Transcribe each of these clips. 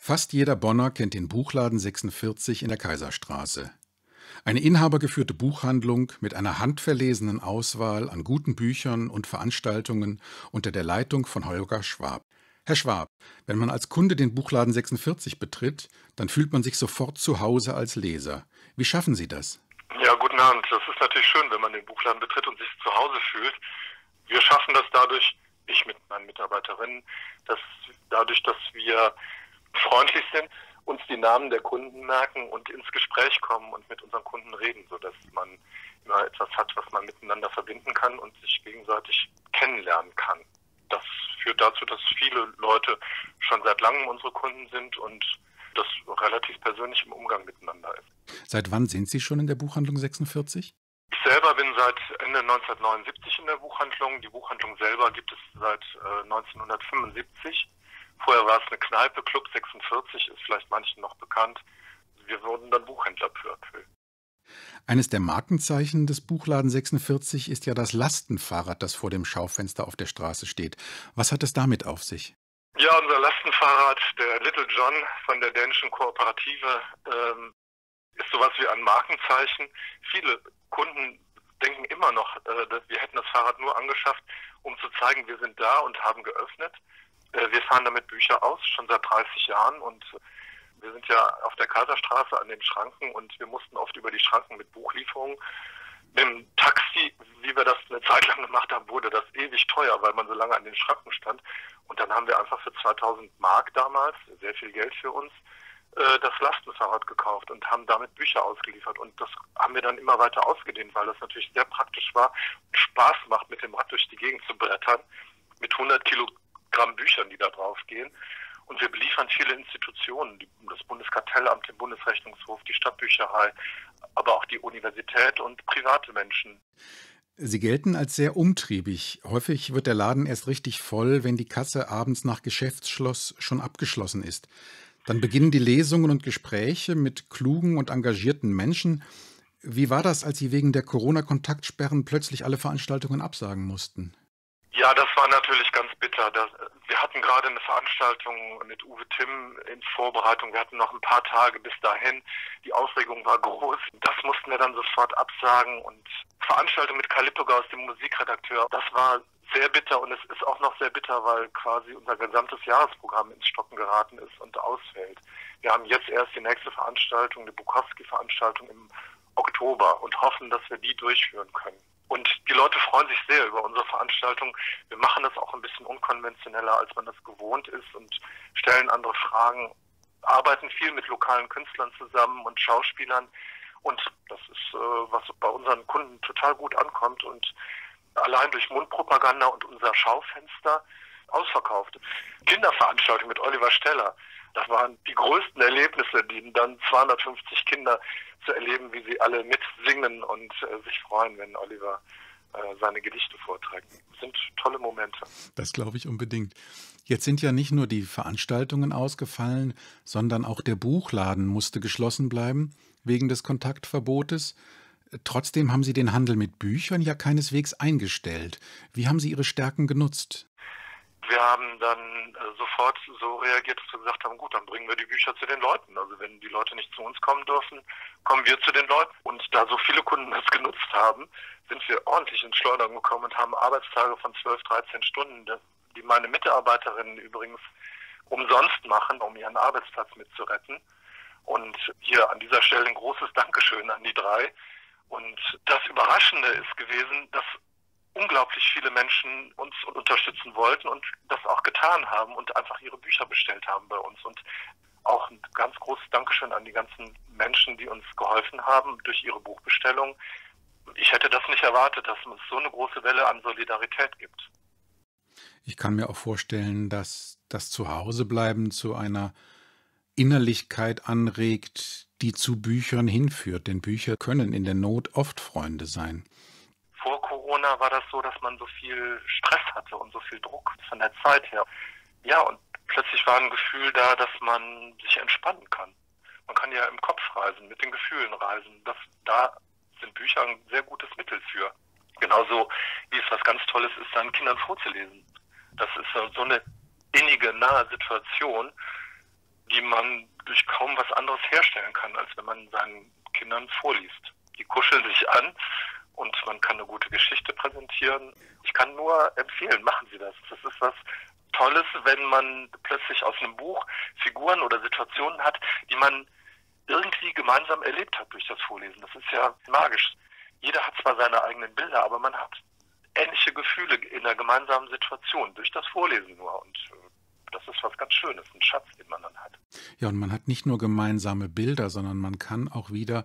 Fast jeder Bonner kennt den Buchladen 46 in der Kaiserstraße. Eine inhabergeführte Buchhandlung mit einer handverlesenen Auswahl an guten Büchern und Veranstaltungen unter der Leitung von Holger Schwab. Herr Schwab, wenn man als Kunde den Buchladen 46 betritt, dann fühlt man sich sofort zu Hause als Leser. Wie schaffen Sie das? Ja, guten Abend. Das ist natürlich schön, wenn man den Buchladen betritt und sich zu Hause fühlt. Wir schaffen das dadurch, ich mit meinen Mitarbeiterinnen, dass wir freundlich sind, uns die Namen der Kunden merken und ins Gespräch kommen und mit unseren Kunden reden, sodass man immer etwas hat, was man miteinander verbinden kann und sich gegenseitig kennenlernen kann. Das führt dazu, dass viele Leute schon seit langem unsere Kunden sind und das relativ persönlich im Umgang miteinander ist. Seit wann sind Sie schon in der Buchhandlung 46? Ich selber bin seit Ende 1979 in der Buchhandlung. Die Buchhandlung selber gibt es seit 1975. Vorher war es eine Kneipe, Club 46, ist vielleicht manchen noch bekannt. Wir wurden dann Buchhändler peu à peu. Eines der Markenzeichen des Buchladen 46 ist ja das Lastenfahrrad, das vor dem Schaufenster auf der Straße steht. Was hat es damit auf sich? Ja, unser Lastenfahrrad, der Little John von der dänischen Kooperative, ist sowas wie ein Markenzeichen. Viele Kunden denken immer noch, dass wir hätten das Fahrrad nur angeschafft, um zu zeigen, wir sind da und haben geöffnet. Wir fahren damit Bücher aus, schon seit 30 Jahren und wir sind ja auf der Kaiserstraße an den Schranken und wir mussten oft über die Schranken mit Buchlieferungen. Mit dem Taxi, wie wir das eine Zeit lang gemacht haben, wurde das ewig teuer, weil man so lange an den Schranken stand. Und dann haben wir einfach für 2000 Mark damals, sehr viel Geld für uns, das Lastenfahrrad gekauft und haben damit Bücher ausgeliefert. Und das haben wir dann immer weiter ausgedehnt, weil das natürlich sehr praktisch war und Spaß macht, mit dem Rad durch die Gegend zu brettern, mit 100 Kilogramm Büchern, die da drauf gehen. Und wir beliefern viele Institutionen, das Bundeskartellamt, den Bundesrechnungshof, die Stadtbücherei, aber auch die Universität und private Menschen. Sie gelten als sehr umtriebig. Häufig wird der Laden erst richtig voll, wenn die Kasse abends nach Geschäftsschluss schon abgeschlossen ist. Dann beginnen die Lesungen und Gespräche mit klugen und engagierten Menschen. Wie war das, als Sie wegen der Corona-Kontaktsperren plötzlich alle Veranstaltungen absagen mussten? Ja, das war natürlich ganz bitter. Wir hatten gerade eine Veranstaltung mit Uwe Timm in Vorbereitung. Wir hatten noch ein paar Tage bis dahin. Die Aufregung war groß. Das mussten wir dann sofort absagen. Und Veranstaltung mit Kalipoga aus dem Musikredakteur, das war sehr bitter. Und es ist auch noch sehr bitter, weil quasi unser gesamtes Jahresprogramm ins Stocken geraten ist und ausfällt. Wir haben jetzt erst die nächste Veranstaltung, die Bukowski-Veranstaltung im Oktober und hoffen, dass wir die durchführen können. Und die Leute freuen sich sehr über unsere Veranstaltung. Wir machen das auch ein bisschen unkonventioneller, als man das gewohnt ist und stellen andere Fragen, arbeiten viel mit lokalen Künstlern zusammen und Schauspielern. Und das ist, was bei unseren Kunden total gut ankommt und allein durch Mundpropaganda und unser Schaufenster ausverkauft. Kinderveranstaltung mit Oliver Steller. Das waren die größten Erlebnisse, die dann 250 Kinder zu erleben, wie sie alle mitsingen und sich freuen, wenn Oliver seine Gedichte vorträgt. Das sind tolle Momente. Das glaube ich unbedingt. Jetzt sind ja nicht nur die Veranstaltungen ausgefallen, sondern auch der Buchladen musste geschlossen bleiben wegen des Kontaktverbotes. Trotzdem haben Sie den Handel mit Büchern ja keineswegs eingestellt. Wie haben Sie Ihre Stärken genutzt? Wir haben dann sofort so reagiert, dass wir gesagt haben, gut, dann bringen wir die Bücher zu den Leuten. Also wenn die Leute nicht zu uns kommen dürfen, kommen wir zu den Leuten. Und da so viele Kunden das genutzt haben, sind wir ordentlich ins Schleudern gekommen und haben Arbeitstage von 12, 13 Stunden, die meine Mitarbeiterinnen übrigens umsonst machen, um ihren Arbeitsplatz mitzuretten. Und hier an dieser Stelle ein großes Dankeschön an die drei. Und das Überraschende ist gewesen, dass unglaublich viele Menschen uns unterstützen wollten und das auch getan haben und einfach ihre Bücher bestellt haben bei uns. Und auch ein ganz großes Dankeschön an die ganzen Menschen, die uns geholfen haben durch ihre Buchbestellung. Ich hätte das nicht erwartet, dass es so eine große Welle an Solidarität gibt. Ich kann mir auch vorstellen, dass das Zuhausebleiben zu einer Innerlichkeit anregt, die zu Büchern hinführt. Denn Bücher können in der Not oft Freunde sein. Vor Corona war das so, dass man so viel Stress hatte und so viel Druck von der Zeit her. Ja, und plötzlich war ein Gefühl da, dass man sich entspannen kann. Man kann ja im Kopf reisen, mit den Gefühlen reisen. Da sind Bücher ein sehr gutes Mittel für. Genauso wie es was ganz Tolles ist, seinen Kindern vorzulesen. Das ist so eine innige, nahe Situation, die die man durch kaum was anderes herstellen kann, als wenn man seinen Kindern vorliest. Die kuscheln sich an und man kann eine gute Geschichte präsentieren. Ich kann nur empfehlen, machen Sie das. Das ist was Tolles, wenn man plötzlich aus einem Buch Figuren oder Situationen hat, die man irgendwie gemeinsam erlebt hat durch das Vorlesen. Das ist ja magisch. Jeder hat zwar seine eigenen Bilder, aber man hat ähnliche Gefühle in einer gemeinsamen Situation durch das Vorlesen nur. Und das ist was ganz Schönes, ein Schatz, den man dann hat. Ja, und man hat nicht nur gemeinsame Bilder, sondern man kann auch wieder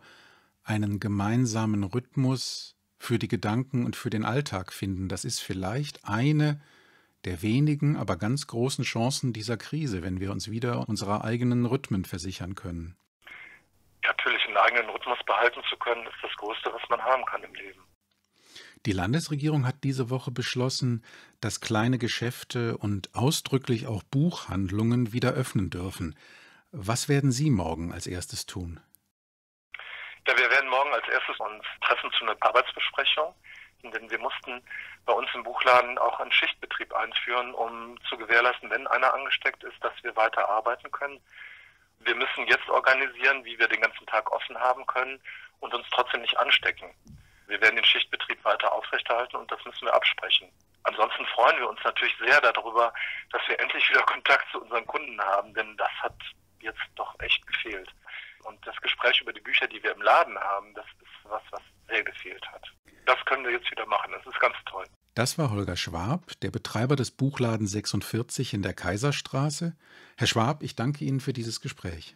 einen gemeinsamen Rhythmus für die Gedanken und für den Alltag finden. Das ist vielleicht eine der wenigen, aber ganz großen Chancen dieser Krise, wenn wir uns wieder unserer eigenen Rhythmen versichern können. Natürlich, einen eigenen Rhythmus behalten zu können, ist das Größte, was man haben kann im Leben. Die Landesregierung hat diese Woche beschlossen, dass kleine Geschäfte und ausdrücklich auch Buchhandlungen wieder öffnen dürfen. Was werden Sie morgen als erstes tun? Ja, wir werden morgen als erstes uns treffen zu einer Arbeitsbesprechung, denn wir mussten bei uns im Buchladen auch einen Schichtbetrieb einführen, um zu gewährleisten, wenn einer angesteckt ist, dass wir weiter arbeiten können. Wir müssen jetzt organisieren, wie wir den ganzen Tag offen haben können und uns trotzdem nicht anstecken. Wir werden den Schichtbetrieb weiter aufrechterhalten und das müssen wir absprechen. Ansonsten freuen wir uns natürlich sehr darüber, dass wir endlich wieder Kontakt zu unseren Kunden haben, denn das hat jetzt doch echt gefehlt. Und das Gespräch über die Bücher, die wir im Laden haben, das ist was, was sehr gefehlt hat. Das können wir jetzt wieder machen, das ist ganz toll. Das war Holger Schwab, der Betreiber des Buchladen 46 in der Kaiserstraße. Herr Schwab, ich danke Ihnen für dieses Gespräch.